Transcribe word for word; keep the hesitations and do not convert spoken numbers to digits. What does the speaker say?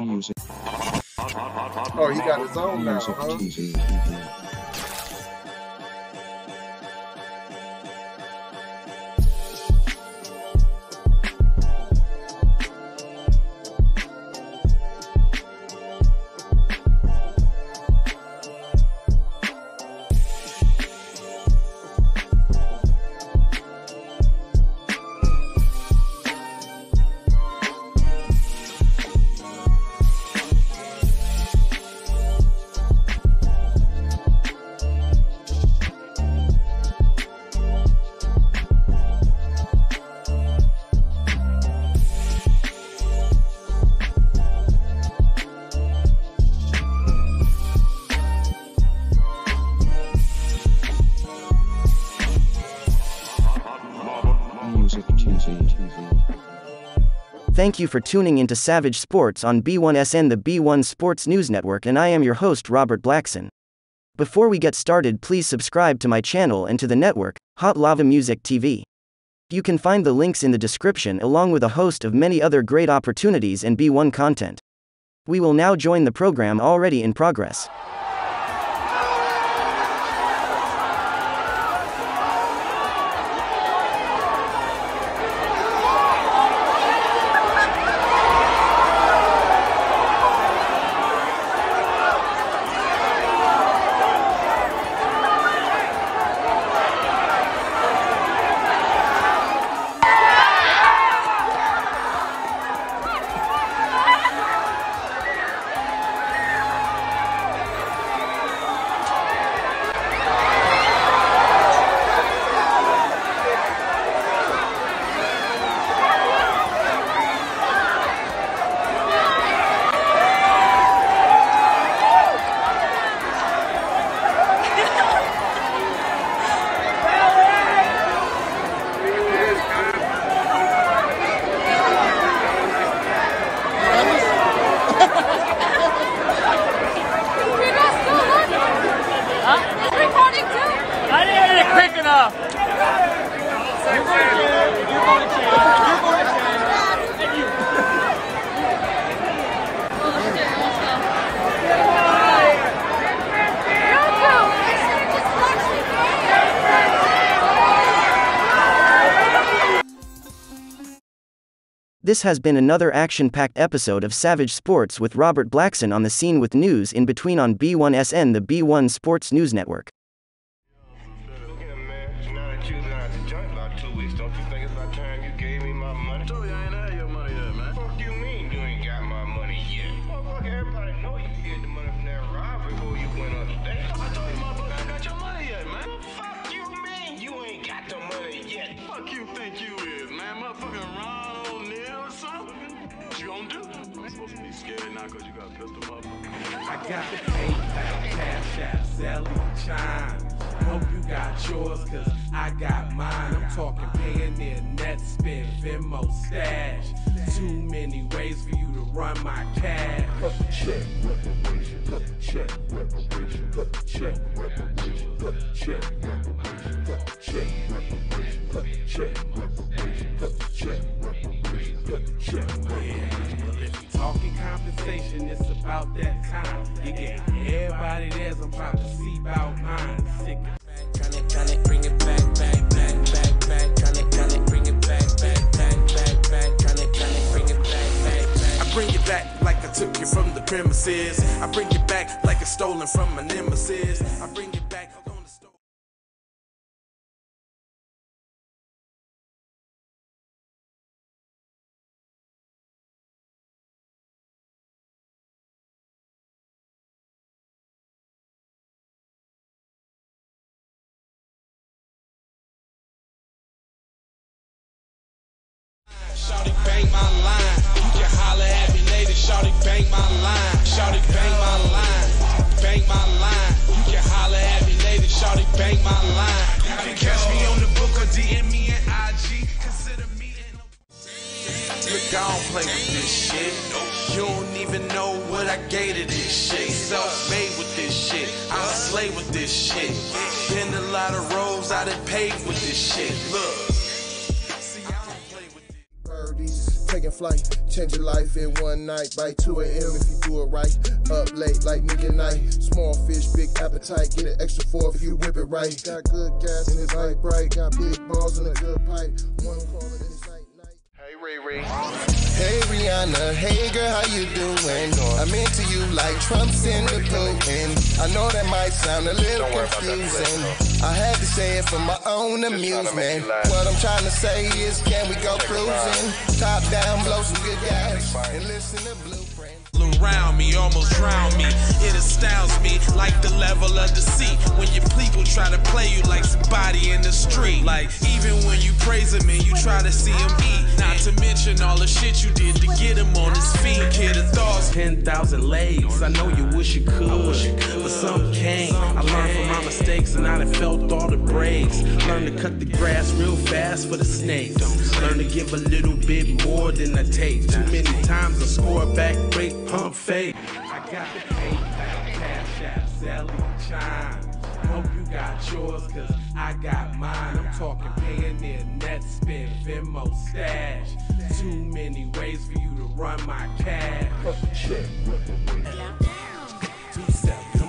Music. Oh, he got his own now, huh? Thank you for tuning into Savage Sports on B one S N, the B one Sports News Network, and I am your host, Robert Blackson. Before we get started, please subscribe to my channel and to the network, Hot Lava Music T V. You can find the links in the description along with a host of many other great opportunities and B one content. We will now join the program already in progress. This has been another action-packed episode of Savage Sports with Robert Blackson on the scene with news in between on B one S N, the B one Sports News Network. You got pistol up. I got the Pantheon, Cash App, Zelly, Chime. Hope you got yours, cause I got mine. I'm talking Pioneer, NetSpin, Venmo, Stash. Too many ways for you to run my cash. Cut the check, reparation, cut the check, reparation, cut the check, reparation, cut the check, reparation, cut the check, reparation, cut the check, reparation, cut the check, reparation, cut the check, reparation. Talking compensation, it's about that time. You get everybody theirs, I'm about to see about mine. Sick. Back on it, on it, bring it back, back, back, back, back on it, on it, bring it back, back, back, back, back on it, on it, bring it back, back, back. I bring it back like I took you from the premises. I bring it back like it's stolen from my nemesis. I bring it back. Shawty bang my line, you can holler at me later. Shawty bang my line, shawty bang my line, bang my line. You can holler at me later. Shawty bang my line. You can catch me on the book or D M me and I G. Consider me in. Look, I don't play with this shit. You don't even know what I gave to this shit. Self-made with this shit. I slay with this shit. Been a lot of roads I done paved with this shit. Look. taking flight. Change your life in one night by two a m if you do it right. Up late like midnight. Small fish, big appetite. Get an extra four if you whip it right. Got good gas in his light bright. Got big balls in a good pipe. One call in his night night. Hey Ray Ray. Hey Rihanna. Hey girl, how you doing? I'm into you like Trump's in the Putin. I know that might sound a little confusing. I had to say it for my own amusement. What I'm trying to say is, can we go cruising? Top down, blow some good gas, and listen to Blueprint. Around me, almost drown me. It astounds me like the level of deceit. When your people try to play you like somebody in the street. Like, even when you praise him and you try to see him eat. Not to mention all the shit you did to get him on his feet. Kid of thoughts, ten thousand legs. I know you wish you could, I wish you could. But some can't. I learned from my mistakes and I done felt all the breaks. Learn to cut the grass real fast for the snakes. Learn to give a little bit more than I take. Too many times I score back, break, pump fake. I got the PayPal, Cash App, Zelle, Chime. Hope you got yours, cause I got mine. I'm talking Pioneer, NetSpin, Venmo, Stash. Too many ways for you to run my cash. Check, two seconds.